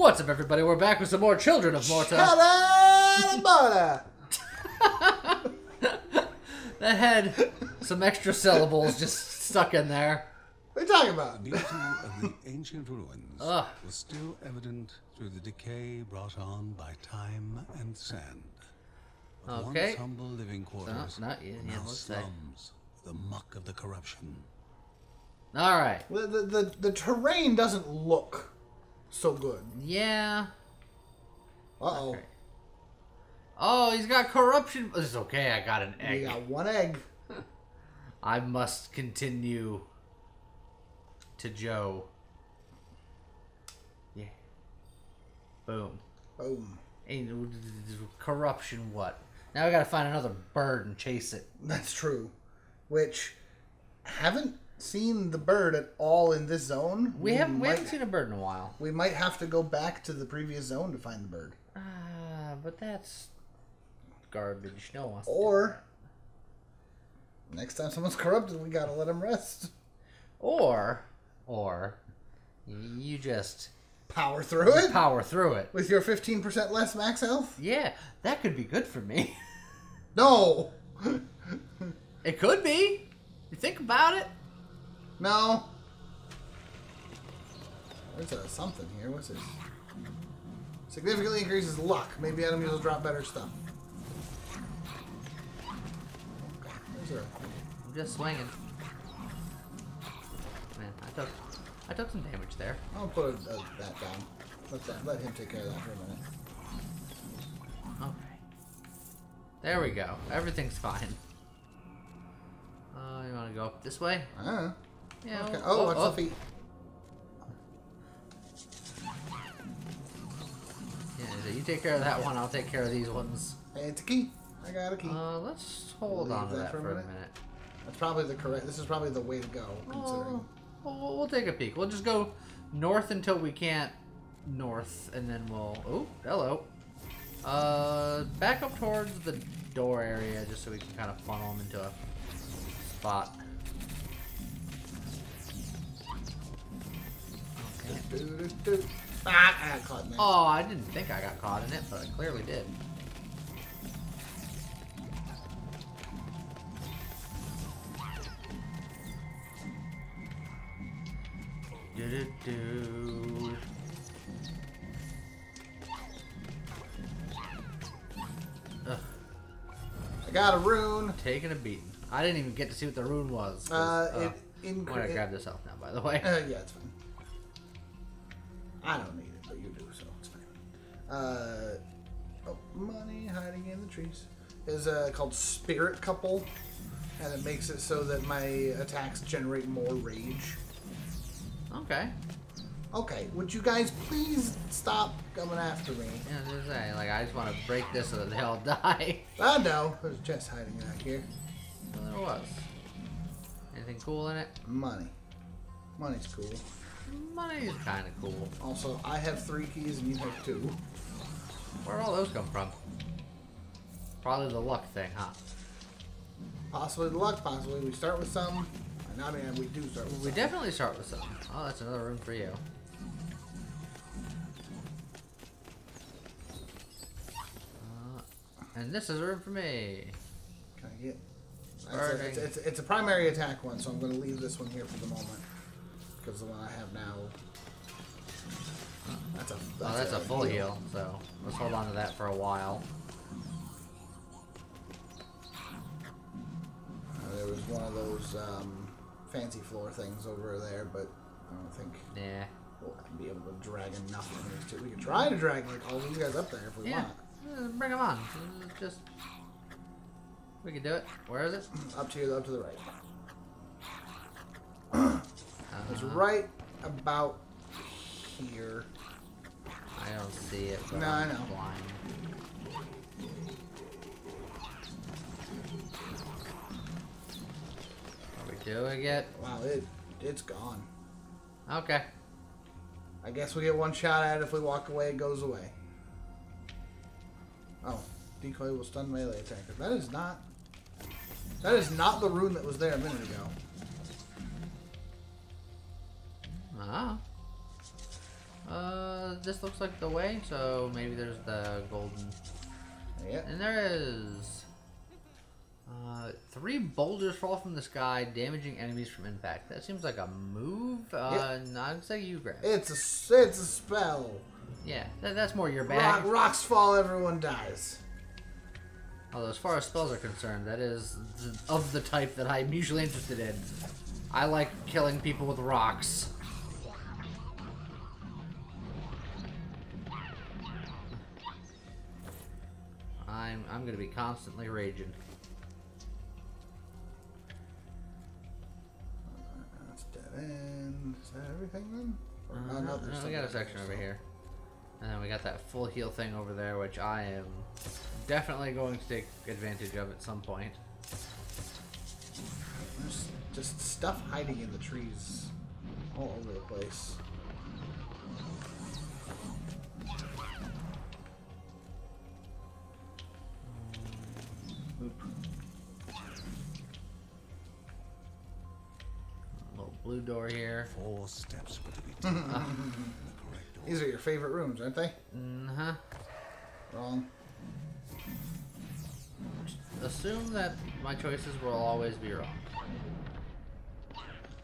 What's up, everybody? We're back with some more Children of Morta. That had some extra syllables just stuck in there. What are you talking about? The beauty of the ancient ruins was still evident through the decay brought on by time and sand. But once humble living quarters now slums, the muck of the corruption. All right. The terrain doesn't look so good. Yeah. Uh-oh. Okay. Oh, he's got corruption. It's okay, I got an egg. You got one egg. I must continue to Joe. Yeah. Boom. Boom. And corruption what? Now we gotta find another bird and chase it. That's true. Which, haven't seen the bird at all in this zone. We haven't seen a bird in a while. We might have to go back to the previous zone to find the bird. But that's garbage. No one wants to do that. Or next time someone's corrupted, we gotta let them rest. Or you just power through it. Power through it with your 15% less max health. Yeah, that could be good for me. No, it could be. You think about it. No. There's a something here. What's this? Significantly increases luck. Maybe enemies will drop better stuff. I'm just swinging. Man, I took some damage there. I'll put that down. Let him take care of that for a minute. Okay. There we go. Everything's fine. You want to go up this way? Uh-huh. Yeah, okay. Oh, watch the feet. Yeah, you take care of that one, I'll take care of these ones. It's a key. I got a key. Let's hold on to that for a minute. That's probably the correct... This is probably the way to go, considering... We'll take a peek. We'll just go north until we can't north, and then we'll... Oh, hello. Back up towards the door area, just so we can kind of funnel them into a spot. I got caught in it. Oh, I didn't think I got caught in it, but I clearly did. I got a rune. Taking a beating. I didn't even get to see what the rune was. I'm gonna grab this off now, by the way. Yeah, it's fine. I don't need it, but you do, so it's fine. Oh, money hiding in the trees is called Spirit Couple, and it makes it so that my attacks generate more rage. Okay. Okay, would you guys please stop coming after me? Yeah, I was saying, like, I just want to break this so that they all die. I know. There's a chest hiding out here. Well, there was. Anything cool in it? Money. Money's cool. Money's kind of cool. Also, I have 3 keys and you have 2. Where'd all those come from? Probably the luck thing, huh? Possibly the luck, possibly. We start with some. I mean, we do start with some. We definitely start with some. Oh, that's another room for you. And this is a room for me. Can I get... It's a primary attack one, so I'm going to leave this one here for the moment. Because the one I have now... That's a full heal, so let's hold on to that for a while. There was one of those fancy floor things over there, but I don't think we'll be able to drag enough from these two. We can try to drag all these guys up there if we want. Bring them on. Just... We can do it. Where is it? Up to you, up to the right. It's right about here. I don't see it. No, I know. Blind. Are we doing it? Wow, it's gone. Okay. I guess we get one shot at it. If we walk away, it goes away. Oh, decoy will stun melee attacker. That is not the rune that was there a minute ago. This looks like the way, so maybe there's the golden. Yeah. And there is... 3 boulders fall from the sky, damaging enemies from impact. That seems like a move. Yep. Not say you grab. It's a spell. Yeah, that's more your bag. Rocks fall, everyone dies. Although, as far as spells are concerned, that is of the type that I'm usually interested in. I like killing people with rocks. I'm gonna be constantly raging. And is that everything then? Or no, we got a section over here. And then we got that full heal thing over there, which I am definitely going to take advantage of at some point. There's just stuff hiding in the trees all over the place. Blue door here. 4 steps would be taken. These are your favorite rooms, aren't they? Uh-huh. Wrong. Assume that my choices will always be wrong.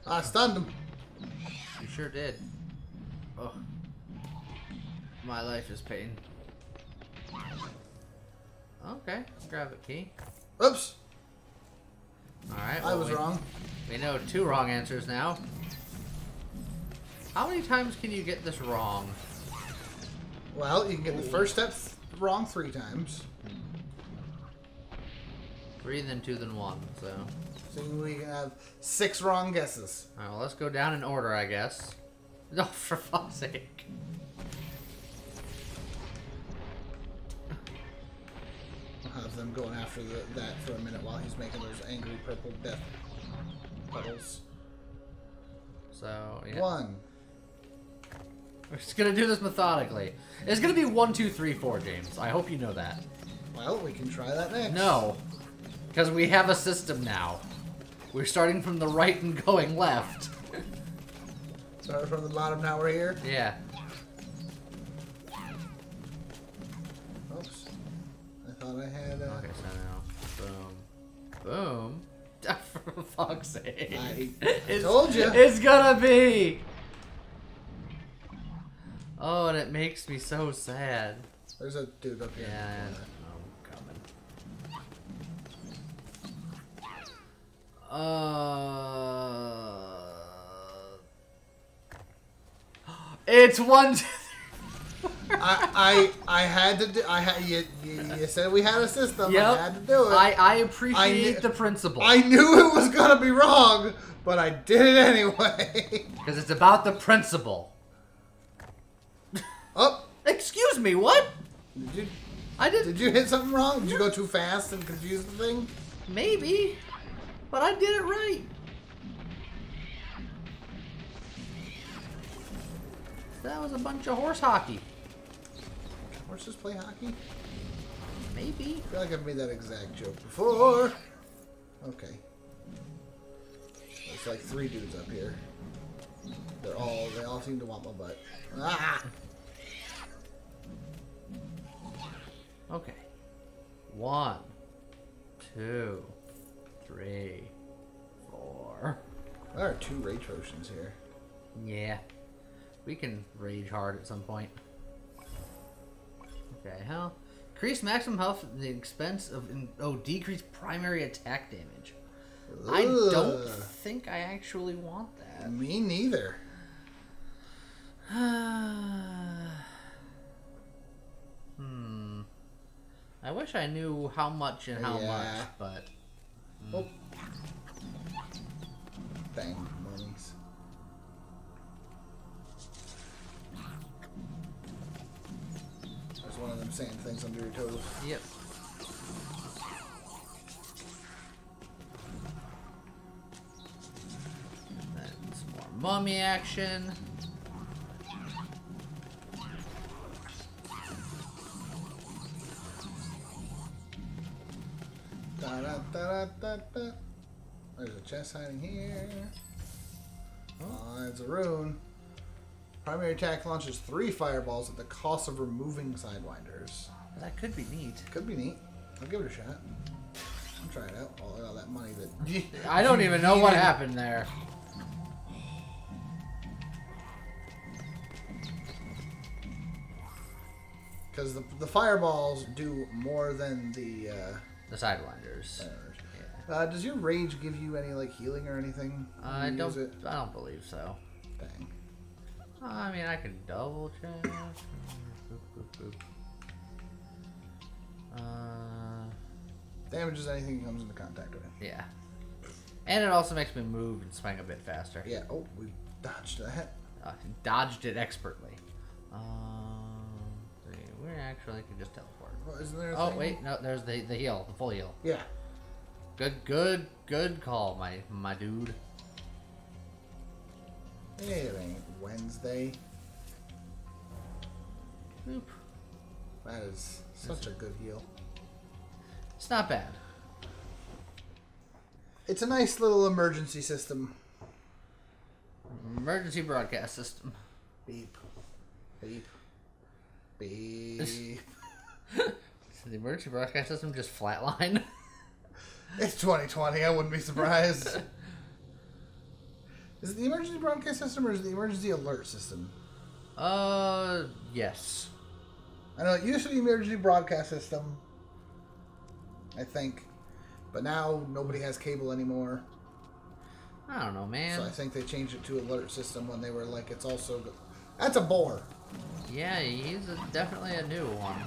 I stunned him. You sure did. Oh. My life is pain. Okay. Grab a key. Oops. Alright. Well, I was wrong. We know 2 wrong answers now. How many times can you get this wrong? Well, you can get the first step wrong 3 times. 3, then 2, then 1, so... So we can have 6 wrong guesses. Alright, well, let's go down in order, I guess. No, for fuck's sake. I'll have them going after that for a minute while he's making those angry purple death... So, yeah. 1. We're just gonna do this methodically. It's gonna be 1, 2, 3, 4, James. I hope you know that. Well, we can try that next. No. Because we have a system now. We're starting from the right and going left. Starting from the bottom, now we're here? Yeah. Oops. I thought I had a... Okay, so now. Boom. Boom. For fuck's sake. I told you. It's gonna be. Oh, and it makes me so sad. There's a dude up here. Yeah. I'm coming. It's 1, 2, 3. I had to do. You said we had a system. Yep. I had to do it. I appreciate the principle. I knew it was gonna be wrong, but I did it anyway. Because it's about the principle. Oh, excuse me. What? Did you hit something wrong? Did you go too fast and confuse the thing? Maybe, but I did it right. That was a bunch of horse hockey. Horses play hockey? Maybe. I feel like I've made that exact joke before. Okay. There's like 3 dudes up here. They all seem to want my butt. Ah! Okay. 1, 2, 3, 4. There are 2 rage potions here. Yeah. We can rage hard at some point. Okay, hell. Increase maximum health at the expense of... decrease primary attack damage. Ugh. I don't think I actually want that. Me neither. I wish I knew how much and how much, but... Oh. Dang monies. One of them sand things under your toes. Yep. That's more mummy action. Da da da da da. There's a chest hiding here. Oh, there's a rune. Primary attack launches 3 fireballs at the cost of removing sidewinders. That could be neat. Could be neat. I'll give it a shot. I'll try it out. All that money that... I don't even know what happened there. Because the fireballs do more than the sidewinders. Yeah. Does your rage give you any like healing or anything? I don't believe so. Dang. I mean, I can double check. Damages anything that comes into contact with. Yeah. And it also makes me move and swing a bit faster. Yeah. Oh, we dodged that. Dodged it expertly. We actually can just teleport. Well, isn't there a thing? Wait, no, there's the heal, the full heal. Yeah. Good call, my dude. It ain't Wednesday. Boop. That is such a good heal. It's not bad. It's a nice little emergency system. Emergency broadcast system. Beep. Beep. Beep. So the emergency broadcast system just flatline. It's 2020. I wouldn't be surprised. Is it the emergency broadcast system or is it the emergency alert system? Yes. I know it used to be the emergency broadcast system, I think, but now nobody has cable anymore. I don't know, man. So I think they changed it to alert system when they were like, it's also good. That's a bore. Yeah, he's definitely a new one.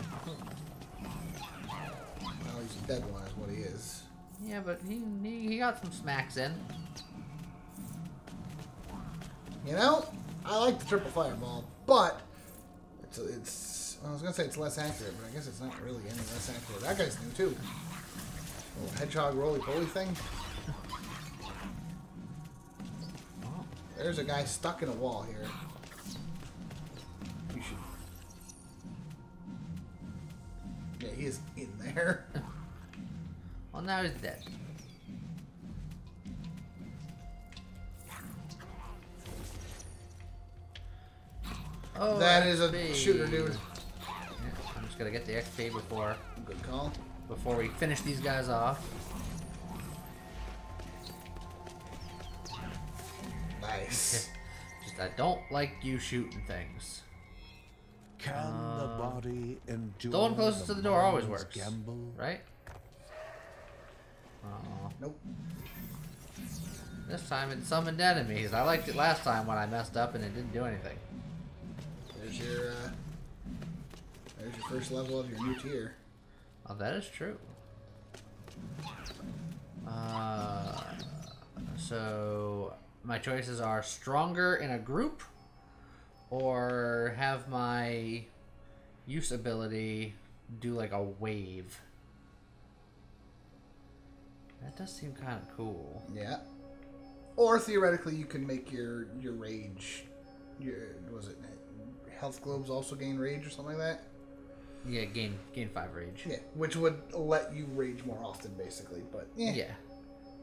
Well, he's a dead one is what he is. Yeah, but he got some smacks in. You know, I like the triple fireball, but it's I was gonna say it's less accurate, but I guess it's not really any less accurate. That guy's new too. Little hedgehog roly-poly thing. There's a guy stuck in a wall here. Yeah, he is in there. Well, now he's dead. Oh, that is a shooter, dude. Yeah, I'm just gonna get the XP before. Good call. Before we finish these guys off. Nice. Just I don't like you shooting things. Can the body endure? The one closest to the door always works, right? Oh. Nope. This time it summoned enemies. I liked it last time when I messed up and it didn't do anything. There's your first level of your new tier. Oh, that is true. So my choices are stronger in a group, or have my use ability do like a wave. That does seem kind of cool. Yeah. Or theoretically, you can make your rage. Was it? Health globes also gain rage or something like that? Yeah, gain 5 rage. Yeah, which would let you rage more often, basically. But yeah. Yeah.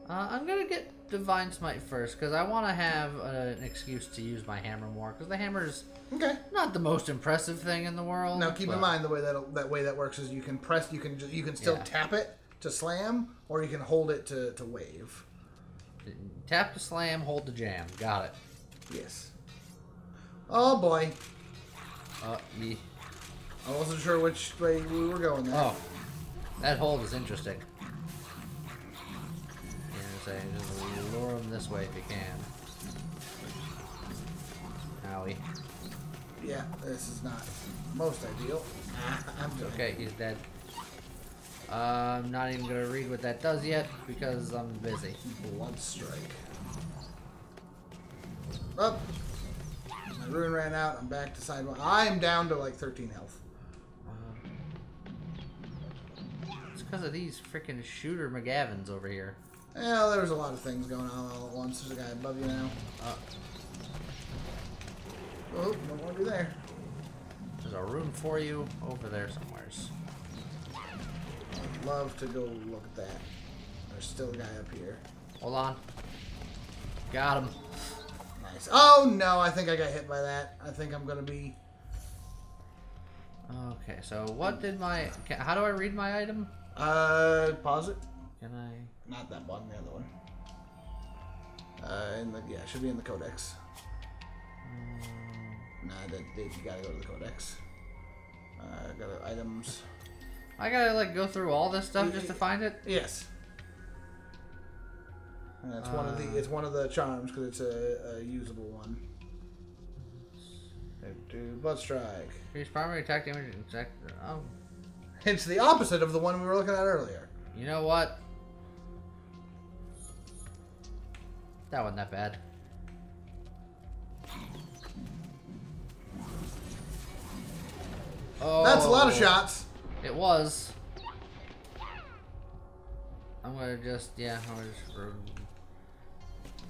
I'm gonna get Divine Smite first because I want to have an excuse to use my hammer more because the hammer's not the most impressive thing in the world. Now keep in mind the way that works is you can press, you can still tap it to slam, or you can hold it to wave. Tap to slam, hold to jam. Got it. Yes. Oh, boy. I wasn't sure which way we were going there. Oh. That hold is interesting. Just lure him this way if you can. Owie. Yeah, this is not most ideal. I'm okay, he's dead. I'm not even going to read what that does yet because I'm busy. Blood strike. Up. Oh. The rune ran out. I'm back to side one. I'm down to like 13 health. It's because of these freaking shooter McGavins over here. Well, there's a lot of things going on all at once. There's a guy above you now. Oh, don't want to be there. There's a room for you over there somewheres. I'd love to go look at that. There's still a guy up here. Hold on. Got him. eyes. Oh, no, I think I got hit by that. I think I'm going to be... Okay, so what did my... How do I read my item? Pause it. Can I... Not that one, the other one. Yeah, it should be in the codex. Nah, you gotta go to the codex. Go to items. I gotta, like, go through all this stuff just to find it? Yes. And it's one of the charms, because it's a usable one. Blood strike. His primary attack damage is oh. It's the opposite of the one we were looking at earlier. You know what? That wasn't that bad. Oh, that's a lot of shots. It was. I'm gonna just I'm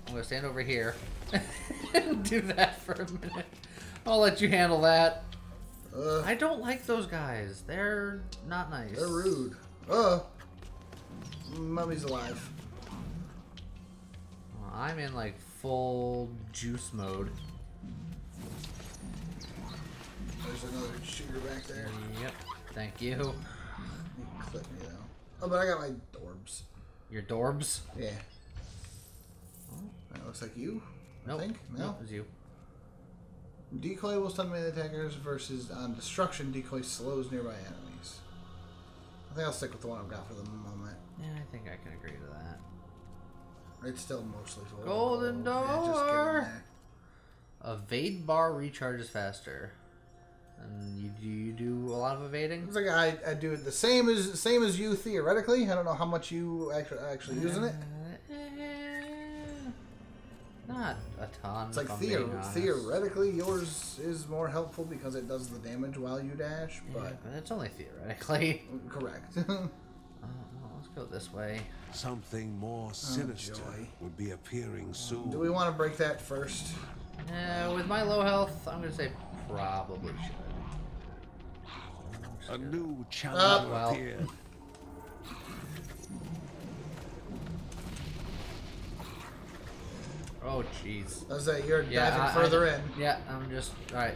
gonna stand over here and do that for a minute. I'll let you handle that. I don't like those guys. They're not nice. They're rude. Mummy's alive. Well, I'm in like full juice mode. There's another shooter back there. Yep. Thank you. You clip me though. Oh, but I got my dorbs. Your dorbs? Yeah. Oh. That looks like you. Nope. I think. No, it was you. Decoy will stun melee attackers versus on destruction. Decoy slows nearby enemies. I think I'll stick with the one I've got for the moment. Yeah, I think I can agree to that. It's still mostly full. Golden door. Yeah, evade bar recharges faster. And you do a lot of evading. It's like I do it the same as you theoretically. I don't know how much you actually using it. Not a ton. It's like theoretically yours is more helpful because it does the damage while you dash, but yeah, it's only theoretically. Correct. Well, let's go this way. Something more sinister would be appearing soon. Do we want to break that first? With my low health, I'm gonna say probably should. A new challenge appeared. Oh, jeez. I was like, you're diving further in. Yeah, I'm just... Alright.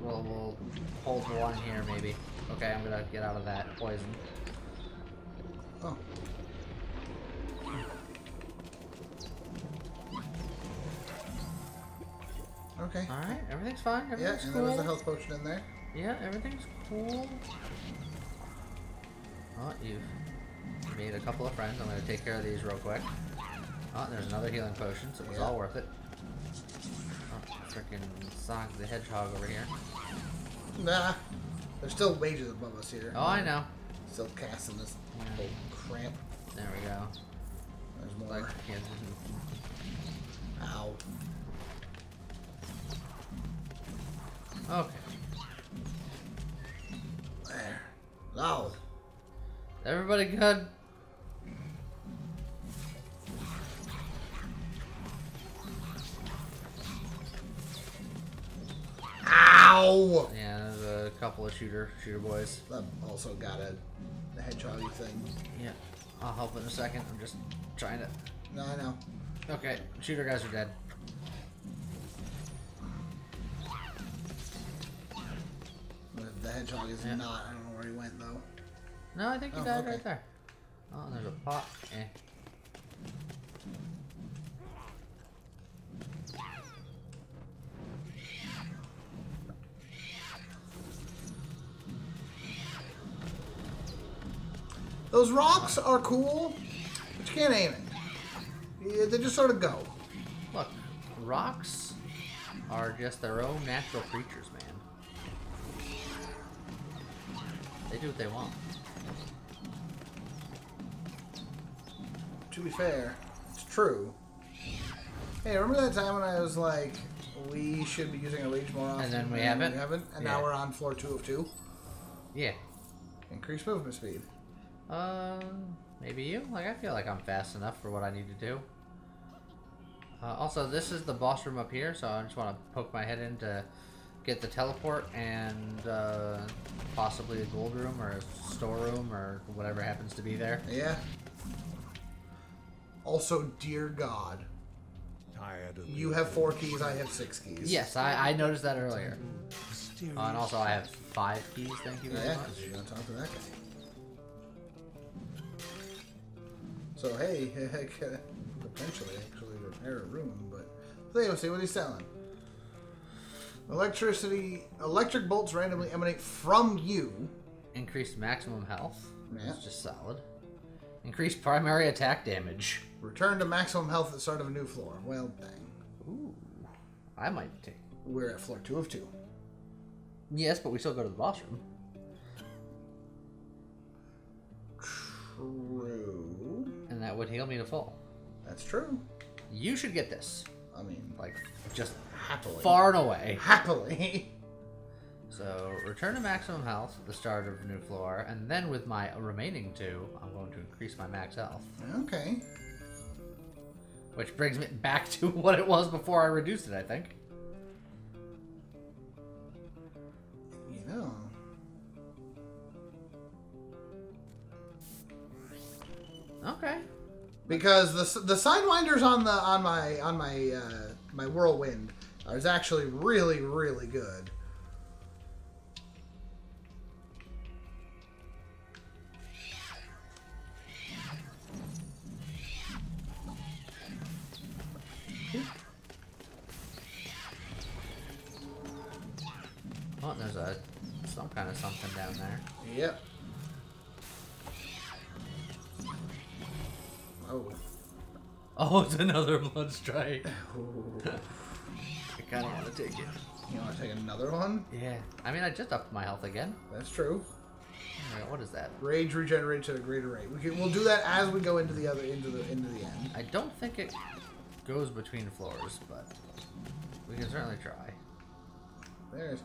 We'll hold the one here, maybe. Okay, I'm gonna get out of that poison. Oh. Okay. Alright, everything's fine. Everything's cool. Yeah, and there was a health potion in there. Yeah, everything's cool. Oh, you've made a couple of friends. I'm gonna take care of these real quick. Oh, there's another healing potion, so it was all worth it. Oh, freaking Sonic the Hedgehog over here. Nah, there's still wages above us here. Oh, I know. Still casting this whole cramp. There we go. There's more. Like, ow. Okay. There. Loud. Everybody good? Ow! Yeah, there's a couple of shooter boys. I've also got a hedgehog thing. Yeah, I'll help in a second. I'm just trying to... No, I know. Okay, shooter guys are dead. The hedgehog is not. I don't know where he went, though. No, I think he died right there. Oh, there's a pot. Eh. Those rocks are cool, but you can't aim it. They just sort of go. Look, rocks are just their own natural creatures, man. They do what they want. To be fair, it's true. Hey, remember that time when I was like, we should be using a rage more often? And then we haven't. And now we're on floor 2 of 2. Yeah. Increase movement speed. Maybe you? Like, I feel like I'm fast enough for what I need to do. Also, this is the boss room up here, so I just want to poke my head in to get the teleport and, possibly a gold room or a storeroom or whatever happens to be there. Yeah. Also, dear God. tired of you have 4 keys, I have 6 keys. Yes, I noticed that earlier. And also I have 5 keys, thank you very much. Yeah, you're on top of that guy. So hey, I could potentially actually repair a room, but they don't see what he's selling. Electric bolts randomly emanate from you. Increased maximum health. Yeah. That's just solid. Increased primary attack damage. Return to maximum health at the start of a new floor. Well, dang. Ooh. I might take... We're at floor 2 of 2. Yes, but we still go to the boss room. True. And that would heal me to full. That's true. You should get this. I mean, like, just happily. Far and away. Happily. So, return to maximum health at the start of new floor, and then with my remaining 2, I'm going to increase my max health. Okay. Which brings me back to what it was before I reduced it, I think. You know. Okay. Because the sidewinders on my whirlwind is actually really good. Oh, there's a some kind of something down there. Yep. Oh. Oh, it's another blood strike. I kind of want to take it. You want to take another one? Yeah. I mean, I just upped my health again. That's true. Alright, what is that? Rage regenerates at a greater rate. We'll do that as we go into the other into the end. I don't think it goes between floors, but we can certainly try. There's.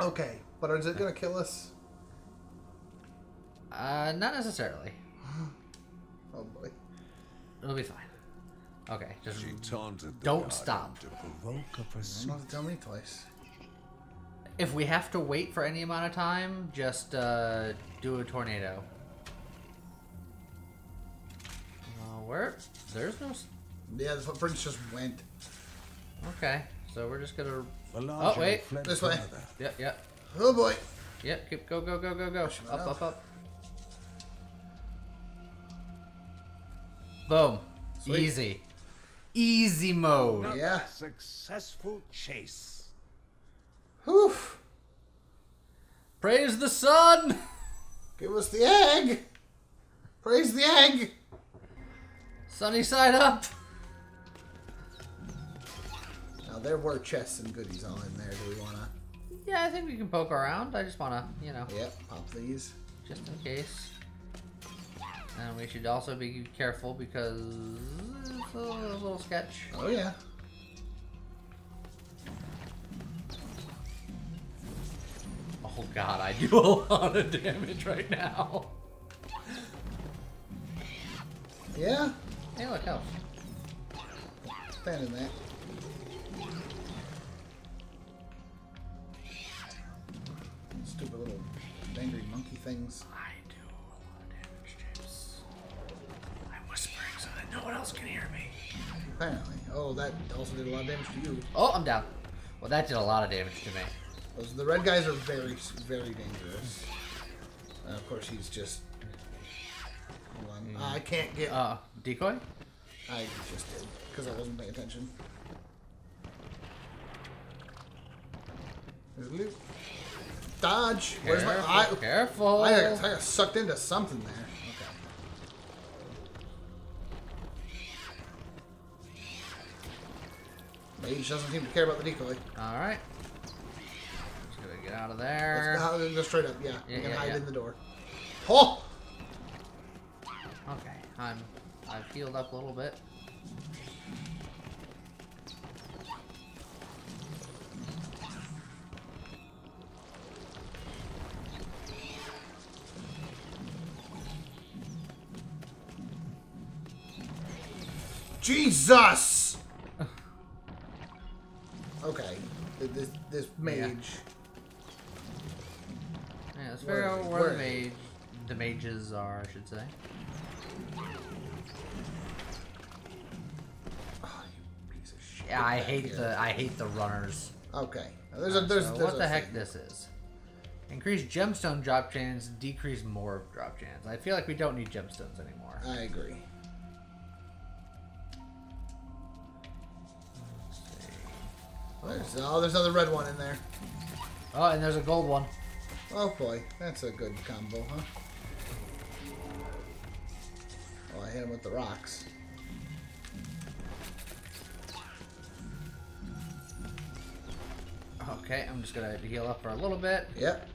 Okay, but is it gonna kill us? Not necessarily. Oh boy, it'll be fine. Okay, just don't stop. Don't have to tell me twice. If we have to wait for any amount of time, just do a tornado. Where? There's no. Yeah, the footprints just went. Okay. So we're just gonna. Oh wait, this way. Yep, yep. Oh boy. Yep, keep go. Up. Boom. Sweet. Easy. Easy mode. Another yeah. Successful chase. Whew. Praise the sun. Give us the egg. Praise the egg. Sunny side up. There were chests and goodies all in there. Do we want to... Yeah, I think we can poke around. I just want to, you know... Yep, pop these. Just in case. And we should also be careful because... It's a little sketch. Oh, yeah. Oh, God. I do a lot of damage right now. Yeah. Hey, look, help. Stand in there. Stupid little angry monkey things. I do a lot of damage, James. I'm whispering so that no one else can hear me. Apparently. Oh, that also did a lot of damage to you. Oh, I'm down. Well, that did a lot of damage to me. Those, the red guys are very dangerous. And of course, he's just... Hold on. I can't get... Decoy? I just did, because I wasn't paying attention. There's loot. Dodge! Careful, where's my eye? Careful! I got sucked into something there. Okay. Mage doesn't seem to care about the decoy. Alright. Just gonna get out of there. Let's go straight up, yeah. You can hide in the door. Oh! Okay, I've healed up a little bit. Jesus! Okay, this mage. Yeah, let's figure out where the mages are, I should say. Yeah, I hate the runners. Okay. What the heck is this? Increase gemstone drop chance, decrease more drop chance. I feel like we don't need gemstones anymore. I agree. Let's see. There's another red one in there. Oh, and there's a gold one. Oh boy, that's a good combo, huh? Oh, I hit him with the rocks. Okay, I'm just gonna heal up for a little bit. Yep.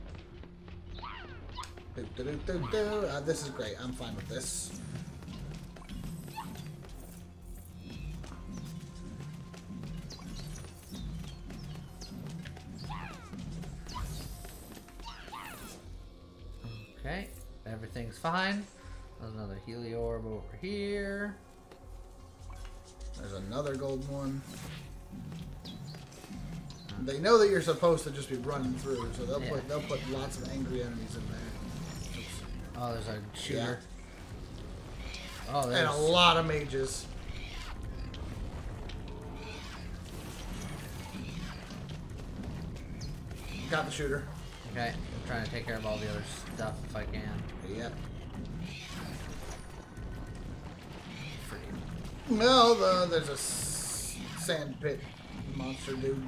Do, do, do, do, do. This is great. I'm fine with this. Okay, everything's fine. There's another Heliorb over here. There's another gold one. They know that you're supposed to just be running through, so they'll put lots of angry enemies in there. Oops. Oh, there's a shooter. Yeah. Oh, and a lot of mages. Got the shooter. Okay, I'm trying to take care of all the other stuff if I can. Yep. No, there's a sand pit monster dude.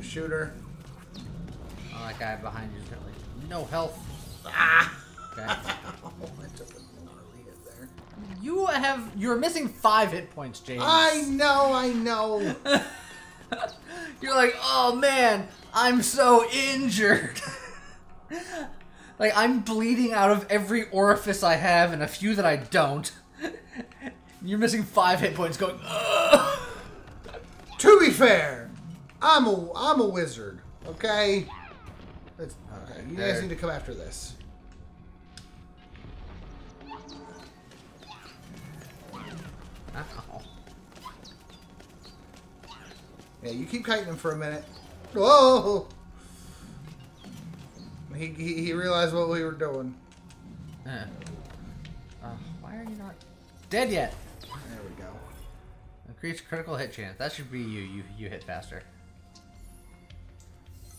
Shooter. Oh, that guy behind you is really no health. Ah! Okay. I took a gnarly hit there. You're missing 5 hit points, James. I know. You're like, oh man, I'm so injured. Like, I'm bleeding out of every orifice I have and a few that I don't. You're missing 5 hit points going, ugh! To be fair, I'm a wizard, okay? Okay, you guys need to come after this. Ow. Yeah, you keep kiting him for a minute. Whoa! He realized what we were doing. Why are you not dead yet? There we go. Increase critical hit chance. That should be you. You hit faster.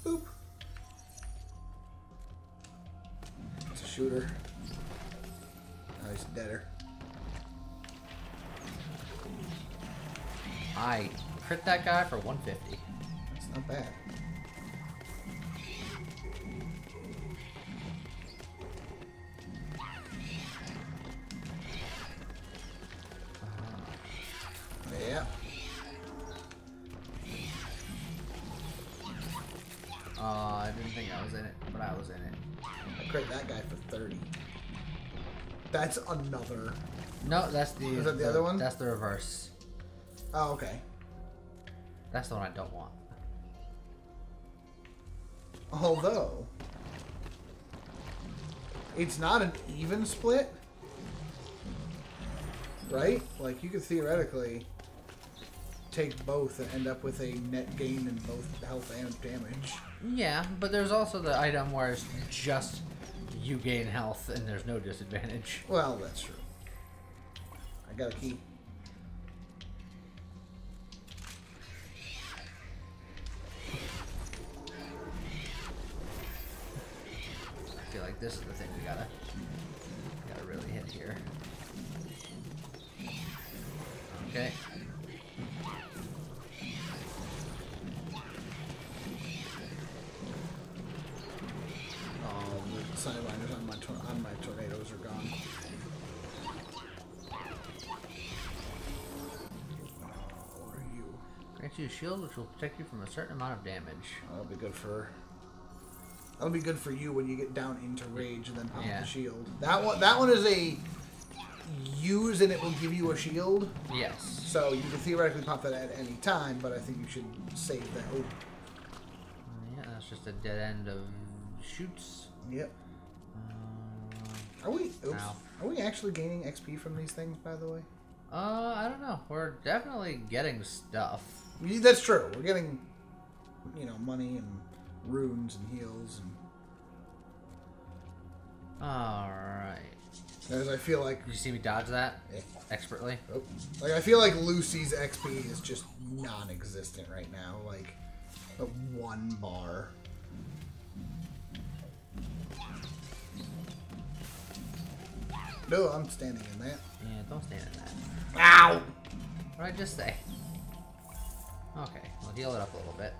Boop. It's a shooter. Oh, he's deader. I crit that guy for 150. That's not bad. Yeah. Oh, I didn't think I was in it, but I was in it. I crit that guy for 30. That's another. No, that's the. Is that the other one? That's the reverse. Oh, okay. That's the one I don't want. Although, it's not an even split, right? Like, you could theoretically take both and end up with a net gain in both health and damage. Yeah, but there's also the item where it's just you gain health and there's no disadvantage. Well, that's true. I got a key. I feel like this is the thing we gotta really hit here. Okay. Sidewinders on my tornadoes are gone. What are you? Grants you a shield, which will protect you from a certain amount of damage. That'll be good for. That'll be good for you when you get down into rage and then pop the shield. That one is a use and it will give you a shield. Yes. So you can theoretically pop that at any time, but I think you should save that. Oh. Yeah, that's just a dead end of shoots. Yep. Are we actually gaining XP from these things, by the way? I don't know. We're definitely getting stuff. That's true. We're getting, you know, money and runes and heals and. All right. As I feel like... You see me dodge that? Yeah. Expertly? Oh. Like, I feel like Lucy's XP is just non-existent right now. Like, a one bar. No, I'm standing in that. Yeah, don't stand in that. Ow! What did I just say? Okay, I'll heal it up a little bit.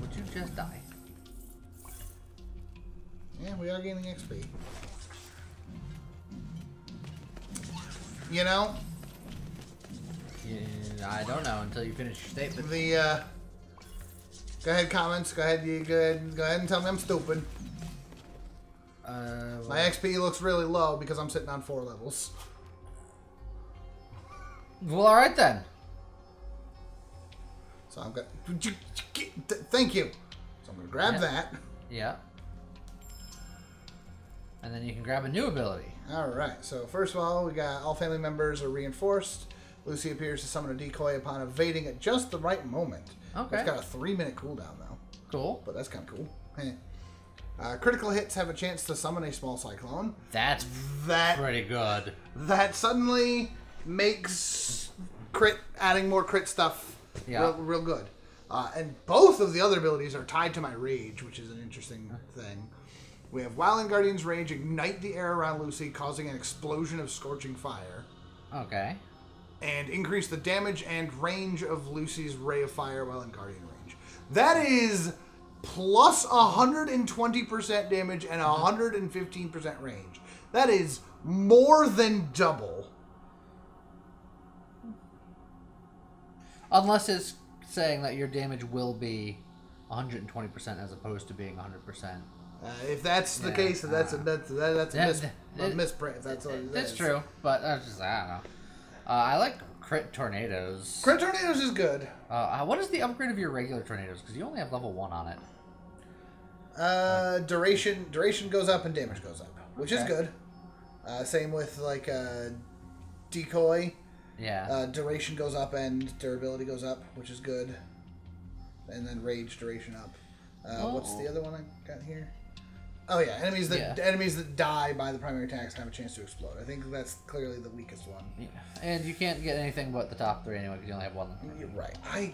Would you just die? Yeah, we are gaining XP. You know? Yeah, I don't know until you finish your statement. The, go ahead, comments. Go ahead and tell me I'm stupid. Well, my XP looks really low because I'm sitting on 4 levels. Well, alright then. So I'm gonna... Thank you. So I'm gonna grab that. Yeah. And then you can grab a new ability. Alright, so first of all, we got all family members are reinforced. Lucy appears to summon a decoy upon evading at just the right moment. Okay. It's got a 3-minute cooldown, though. Cool. But that's kind of cool. Critical hits have a chance to summon a small cyclone. That's pretty good. That suddenly makes crit, adding more crit stuff real good. And both of the other abilities are tied to my rage, which is an interesting thing. We have Wildland Guardian's Rage, ignite the air around Lucy, causing an explosion of scorching fire. Okay. And increase the damage and range of Lucy's Ray of Fire while in Guardian range. That is plus 120% damage and 115% range. That is more than double. Unless it's saying that your damage will be 120% as opposed to being 100%. If that's the case, that's a misprint. That's true, but I was just, I don't know. I like crit tornadoes. Crit tornadoes is good. What is the upgrade of your regular tornadoes? Because you only have level 1 on it. Duration goes up and damage goes up, which is good. Same with like decoy. Yeah. Duration goes up and durability goes up, which is good. And then rage duration up. What's the other one I got here? Oh yeah, enemies that die by the primary attacks have a chance to explode. I think that's clearly the weakest one. Yeah. And you can't get anything but the top 3 anyway because you only have 1. You're right. I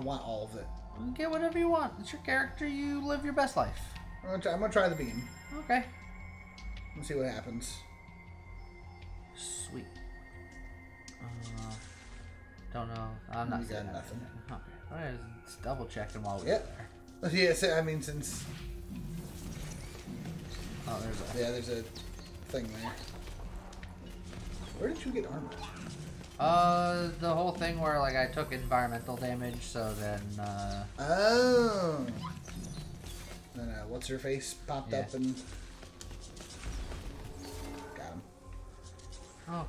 want all of it. Get whatever you want. It's your character. You live your best life. I'm gonna try the beam. Okay. Let's see what happens. Sweet. Don't know. I'm not saying nothing. Okay. Alright, let's double check them while we there. Yes, I mean, since... Oh, there's a thing there. Where did you get armor? The whole thing where, like, I took environmental damage, so then, Oh! Then, what's-her-face popped up and... Got him. Okay.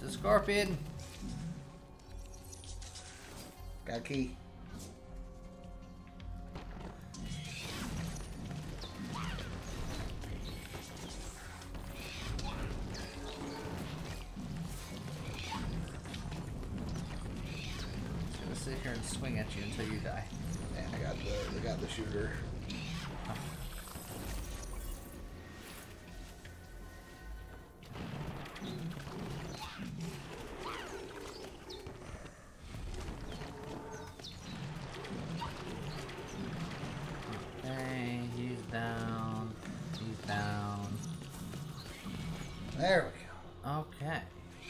The scorpion! Got a key. Sit here and swing at you until you die. And I got the shooter. Oh. Okay, he's down. He's down. There we go. Okay.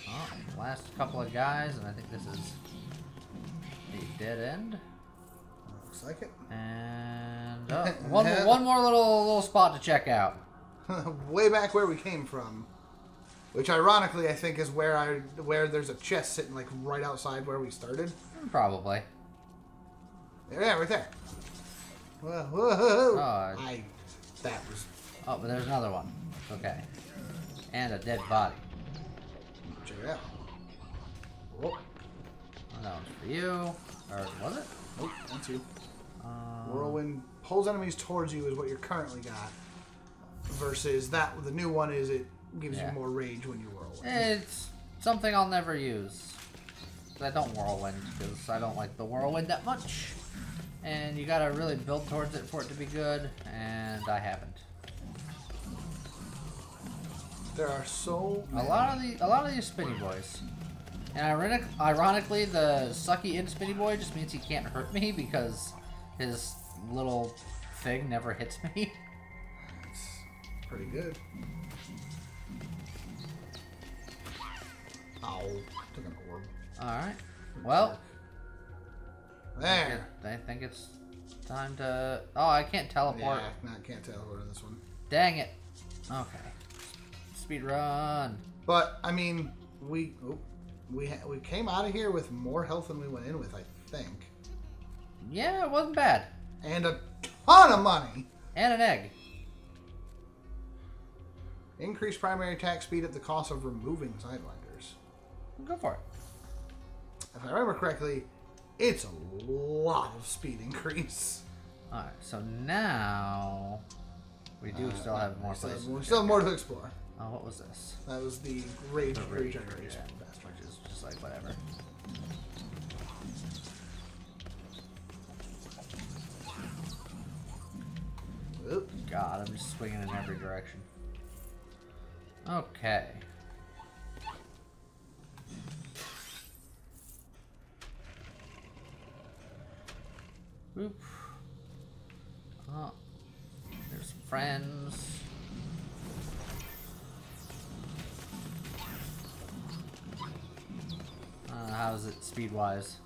Oh, last couple of guys, and I think this is dead end. Looks like it. And one more little spot to check out. Way back where we came from, which ironically I think is where there's a chest sitting like right outside where we started. Probably. Yeah, right there. Whoa, whoa, whoa. Oh, that was. Oh, but there's another one. Okay. And a dead body. Check it out. Whoa. Oh, that one's for you. Or was it? Nope, that's you. Whirlwind pulls enemies towards you is what you're currently got. versus that the new one is it gives you more rage when you whirlwind. It's something I'll never use. I don't whirlwind because I don't like the whirlwind that much. And you gotta really build towards it for it to be good, and I haven't. There are so many. A lot of these spinny boys. And ironically, the sucky in spinny boy just means he can't hurt me because his little thing never hits me. It's pretty good. Ow! Took an orb. All right. Well. There. I think it's time to. Oh, I can't teleport. Yeah, no, I can't teleport in this one. Dang it. Okay. Speed run. But I mean, we came out of here with more health than we went in with, I think. Yeah, it wasn't bad. And a ton of money. And an egg. Increase primary attack speed at the cost of removing sidewinders. Go for it. If I remember correctly, it's a lot of speed increase. All right, so now we do still have more places. We still have more to explore. Oh, what was this? That was the rage regeneration. Which is just like whatever. Oop. God, I'm just swinging in every direction. Okay. Oop. Oh, there's some friends. How's it speed-wise?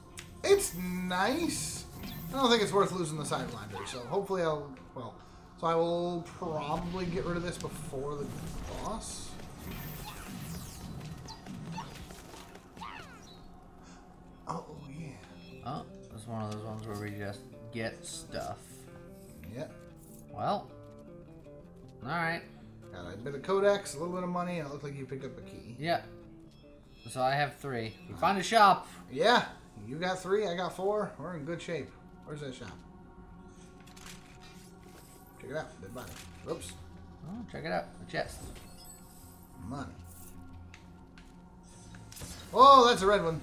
It's nice. I don't think it's worth losing the sidelinder, so hopefully I'll... Well, so I will probably get rid of this before the boss. Oh, yeah. Oh, it's one of those ones where we just get stuff. Yep. Well. Alright. Got a bit of codex, a little bit of money, and it looks like you picked up a key. Yep. So I have 3. We found a shop. Yeah, you got 3. I got 4. We're in good shape. Where's that shop? Check it out. Dead body. Oops. Oh, check it out. The chest. Money. Oh, that's a red one.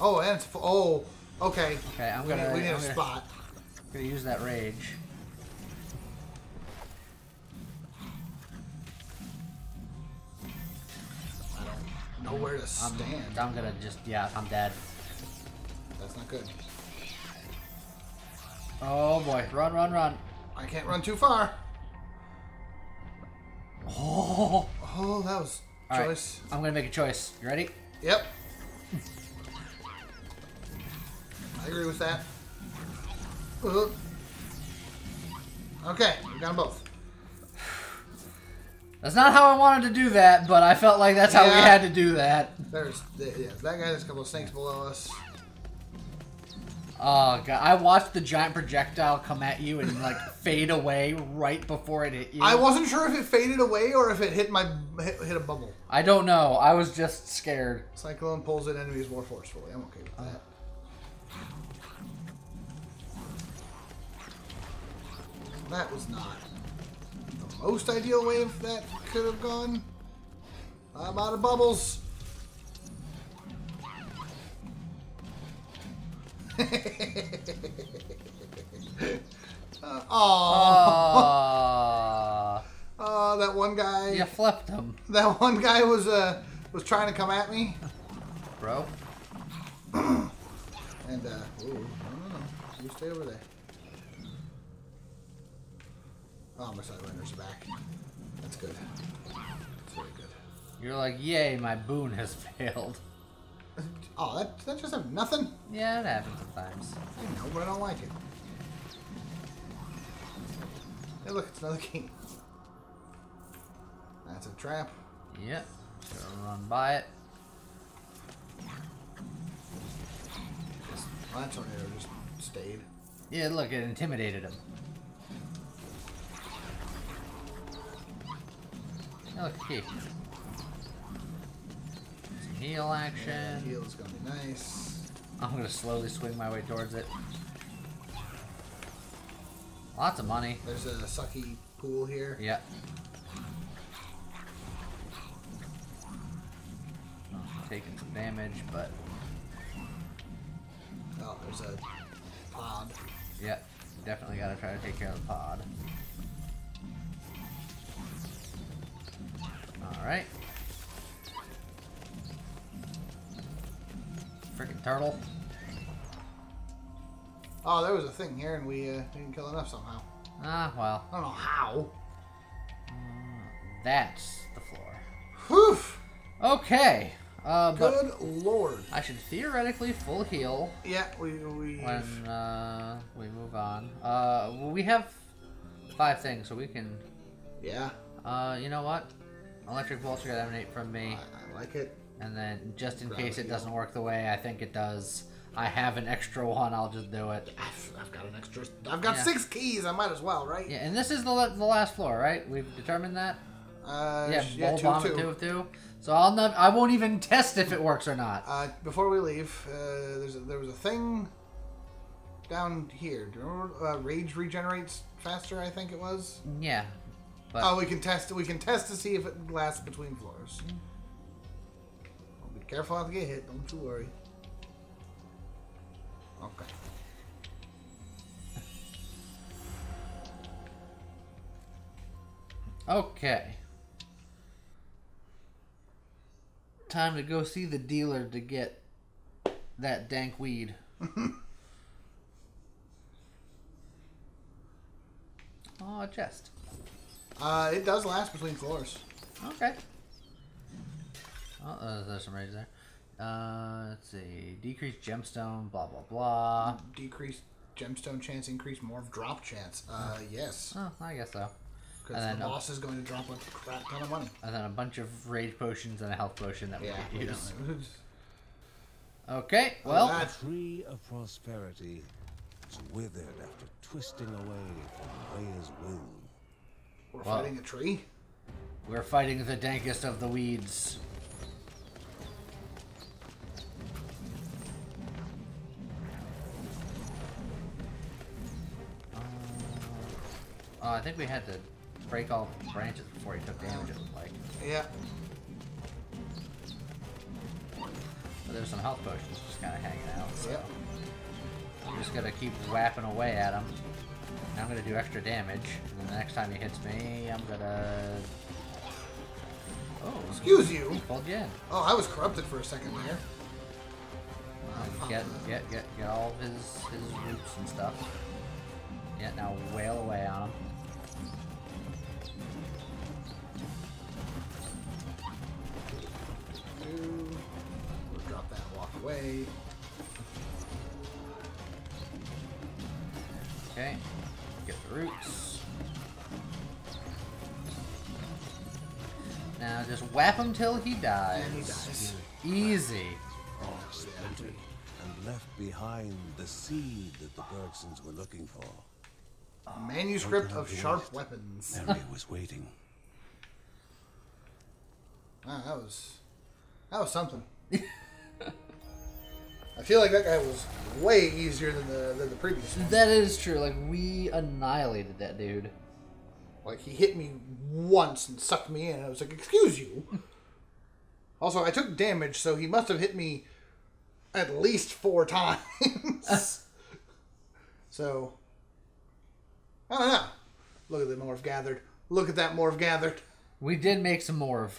Oh, and it's oh. Okay. Okay, I'm gonna. We need a spot. I'm gonna use that rage. Nowhere to stand. I'm gonna just, yeah, I'm dead. That's not good. Oh boy, run, run, run. I can't run too far. Oh, oh that was a choice. Right. I'm gonna make a choice. You ready? Yep. I agree with that. Okay, we got them both. That's not how I wanted to do that, but I felt like that's how we had to do that. There's that guy has a couple of snakes below us. Oh god, I watched the giant projectile come at you and like fade away right before it hit you. I wasn't sure if it faded away or if it hit hit a bubble. I don't know. I was just scared. Cyclone pulls at enemies more forcefully. I'm okay with that. That was not. Most ideal way if that could have gone. I'm out of bubbles. Oh, that one guy. You flipped him. That one guy was trying to come at me, bro. And ooh, I don't know. You stay over there. Oh, my sideliners are back. That's good. That's really good. You're like, yay, my boon has failed. Oh, that just happened. Nothing? Yeah, it happens sometimes. I know, but I don't like it. Hey, look, it's another key. That's a trap. Yep. Just gonna run by it. Well, that tornado just stayed. Yeah, look, it intimidated him. Okay. Some heal action. Yeah, heal is gonna be nice. I'm gonna slowly swing my way towards it. Lots of money. There's a sucky pool here. Yeah. taking some damage, but... Oh, there's a pod. Yep, definitely gotta try to take care of the pod. Alright. Frickin' turtle. Oh, there was a thing here and we didn't kill enough somehow. Ah, well. I don't know how. That's the floor. Whew! Okay. Good lord. I should theoretically full heal. Yeah, we when we move on. We have 5 things, so we can... Yeah. You know what? Electric bolts are going to emanate from me. I like it. And then, just in case it doesn't work the way I think it does, I have an extra one. I'll just do it. I've got an extra... I've got 6 keys. I might as well, right? Yeah, and this is the last floor, right? We've determined that? Yeah, bolt bomb at 2 of 2. So I won't even test if it works or not. Before we leave, there was a thing down here. Do you remember Rage regenerates faster, I think it was? Yeah. But... Oh, we can test to see if it lasts between floors. Well, be careful not to get hit, don't you worry. Okay. Okay. Time to go see the dealer to get that dank weed. Oh, a chest. It does last between floors. Okay. Oh, there's some rage there. Let's see. Decreased gemstone, blah, blah, blah. Decreased gemstone chance, increased morph drop chance. Yes. Oh, I guess so. Because the boss is going to drop a crap ton of money. And then a bunch of rage potions and a health potion that we could use. Okay, well. The Tree of Prosperity is withered after twisting away from Rhea's will. We're fighting a tree? We're fighting the dankest of the weeds. Oh, I think we had to break all the branches before he took damage, it looked like. Yeah. But there's some health potions just kind of hanging out, so... Yep. I'm just gonna keep whapping away at him. And I'm gonna do extra damage, and then the next time he hits me, I'm gonna... Oh, excuse you! Pulled you in. Oh, I was corrupted for a second there. Get all of his roots and stuff. Yeah, now wail away on him. We'll drop that and walk away. Okay, get the roots. Now just whap him till he dies. And he dies. Easy. And left behind the seed that the Bergsons were looking for. Manuscript of Sharp Weapons. Mary was waiting. Wow, that was something. I feel like that guy was way easier than the previous one. That is true. Like, we annihilated that dude. Like, he hit me once and sucked me in. I was like, excuse you. Also, I took damage, so he must have hit me at least 4 times. So... I don't know. Look at the morph gathered. Look at that morph gathered. We did make some morph.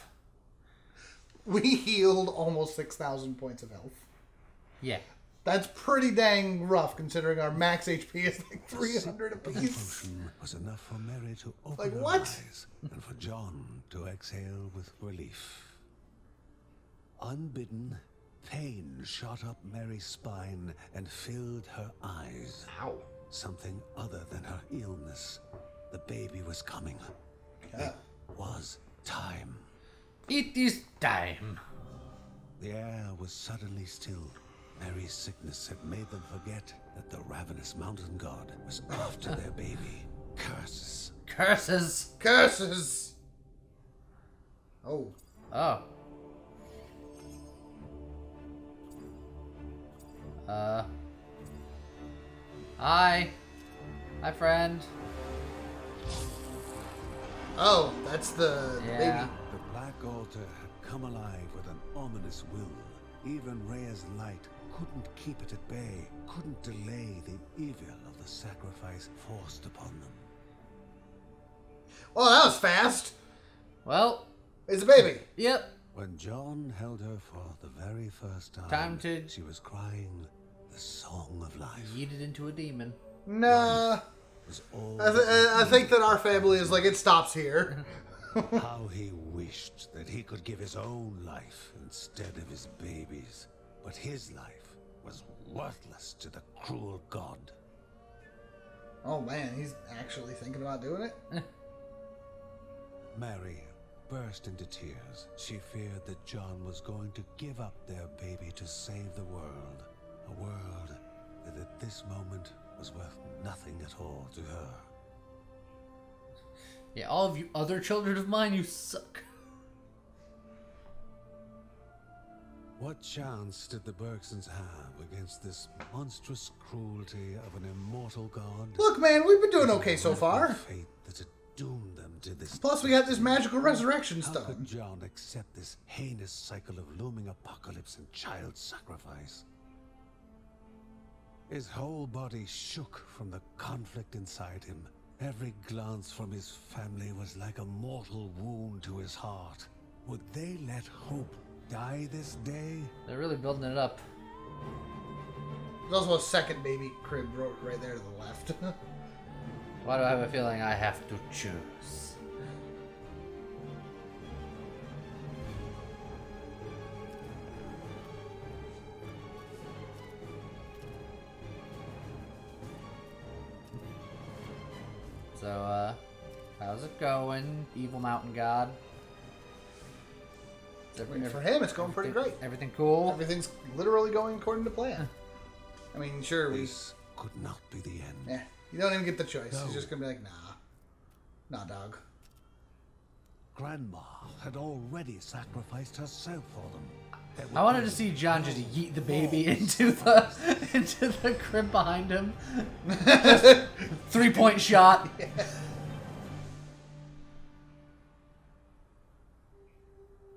We healed almost 6,000 points of health. Yeah. That's pretty dang rough considering our max HP is like 300 apiece. That potion was enough for Mary to open like, her eyes and for John to exhale with relief. Unbidden, pain shot up Mary's spine and filled her eyes. Ow. Something other than her illness. The baby was coming. Yeah. It was time. It is time. The air was suddenly still. Mary's sickness had made them forget that the ravenous mountain god was after their baby. Curses. Curses. Curses. Oh. Oh. Hi. Hi, friend. Oh, that's the baby. The Black Altar had come alive with an ominous will. Even Rhea's light couldn't keep it at bay, couldn't delay the evil of the sacrifice forced upon them. Well, that was fast. Well, it's a baby. Yep. When John held her for the very first time, she was crying the song of life. Yeeted into a demon. Nah. I think that our family is like, it stops here. How he wished that he could give his own life instead of his baby's. But his life was worthless to the cruel god. Oh man, he's actually thinking about doing it? Mary burst into tears. She feared that John was going to give up their baby to save the world. A world that at this moment was worth nothing at all to her. Yeah, all of you other children of mine, you suck. What chance did the Bergsons have against this monstrous cruelty of an immortal god? Look, man, we've been doing okay so far. Fate that had doomed them to this. Plus, we got this magical resurrection stone. How could John accept this heinous cycle of looming apocalypse and child sacrifice? His whole body shook from the conflict inside him. Every glance from his family was like a mortal wound to his heart. Would they let hope die this day? They're really building it up. There's also a second baby crib right there to the left. Why do I have a feeling I have to choose? So, how's it going, Evil Mountain God? For him, it's going pretty great. Everything cool? Everything's literally going according to plan. I mean, sure, this could not be the end. Yeah, you don't even get the choice. No. He's just going to be like, nah dog. Grandma had already sacrificed herself for them. I wanted to see John just yeet the baby into the crib behind him. 3-point shot. Yeah.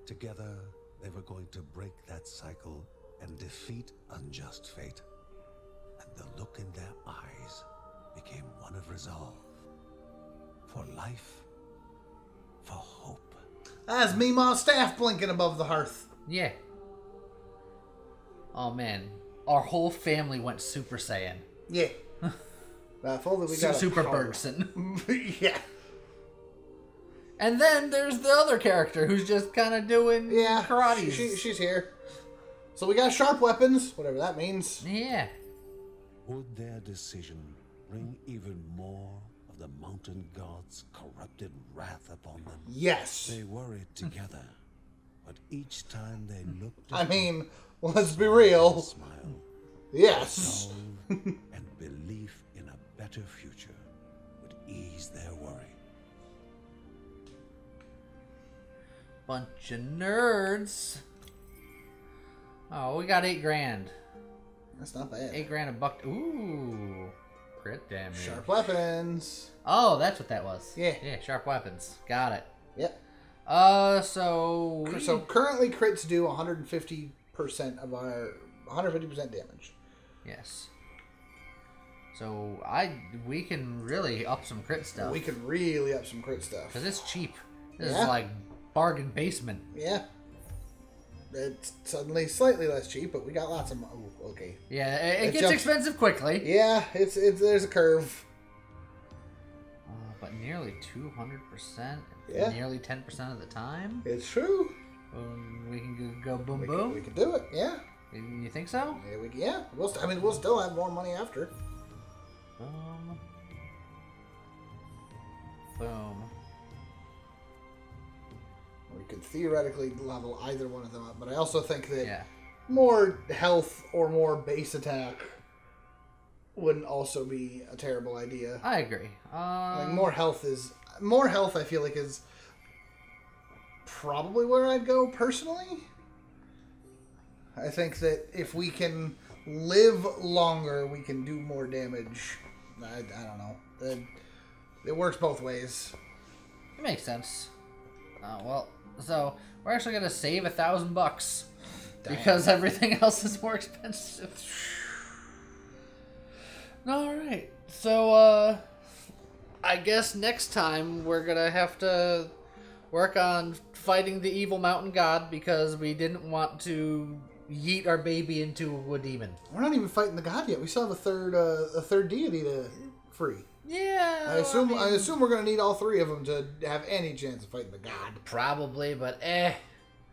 Together, they were going to break that cycle and defeat unjust fate. And the look in their eyes became one of resolve. For life, for hope. That's Meemaw's staff blinking above the hearth. Yeah. Oh man, our whole family went Super Saiyan. Yeah. If only we got Super Bergson. Yeah. And then there's the other character who's just kind of doing karate. She's here. So we got sharp weapons, whatever that means. Yeah. Would their decision bring even more of the mountain god's corrupted wrath upon them? Yes. They worried together, but each time they looked at let's be real. Smile. Yes. Resolve and belief in a better future would ease their worry. Bunch of nerds. Oh, we got $8,000. That's not bad. $8,000 a buck. Ooh, crit damage. Sharp weapons. Oh, that's what that was. Yeah. Yeah, sharp weapons. Got it. Yep. So currently crits do 150% of our 150% damage. Yes. So we can really up some crit stuff. We can really up some crit stuff. Cause it's cheap. This is like bargain basement. Yeah. It's suddenly slightly less cheap, but we got lots of... Oh, okay. Yeah, it gets expensive quickly. Yeah, it's there's a curve. But nearly 200%, nearly 10% of the time. It's true. We can go boom boom. We can do it, yeah. You think so? Yeah, we'll still have more money after. Boom. We could theoretically level either one of them up, but I also think that more health or more base attack wouldn't also be a terrible idea. I agree. Like more health I feel like is probably where I'd go personally. I think that if we can live longer, we can do more damage. I don't know. It works both ways. It makes sense. Oh, well, so we're actually going to save $1,000 because everything else is more expensive. Alright, so I guess next time we're going to have to work on fighting the evil mountain god because we didn't want to yeet our baby into a demon. We're not even fighting the god yet. We still have a third deity to free. Yeah, I assume we're gonna need all three of them to have any chance of fighting the god. Probably, but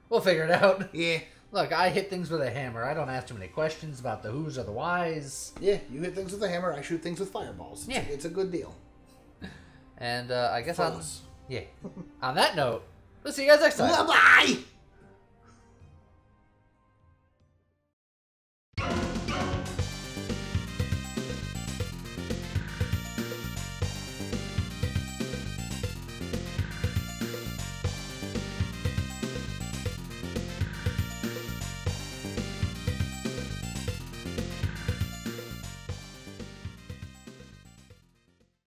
we'll figure it out. Yeah. Look, I hit things with a hammer. I don't ask too many questions about the who's or the whys. Yeah, you hit things with a hammer. I shoot things with fireballs. Yeah, it's a good deal. And I guess on that note, we'll see you guys next time. Bye.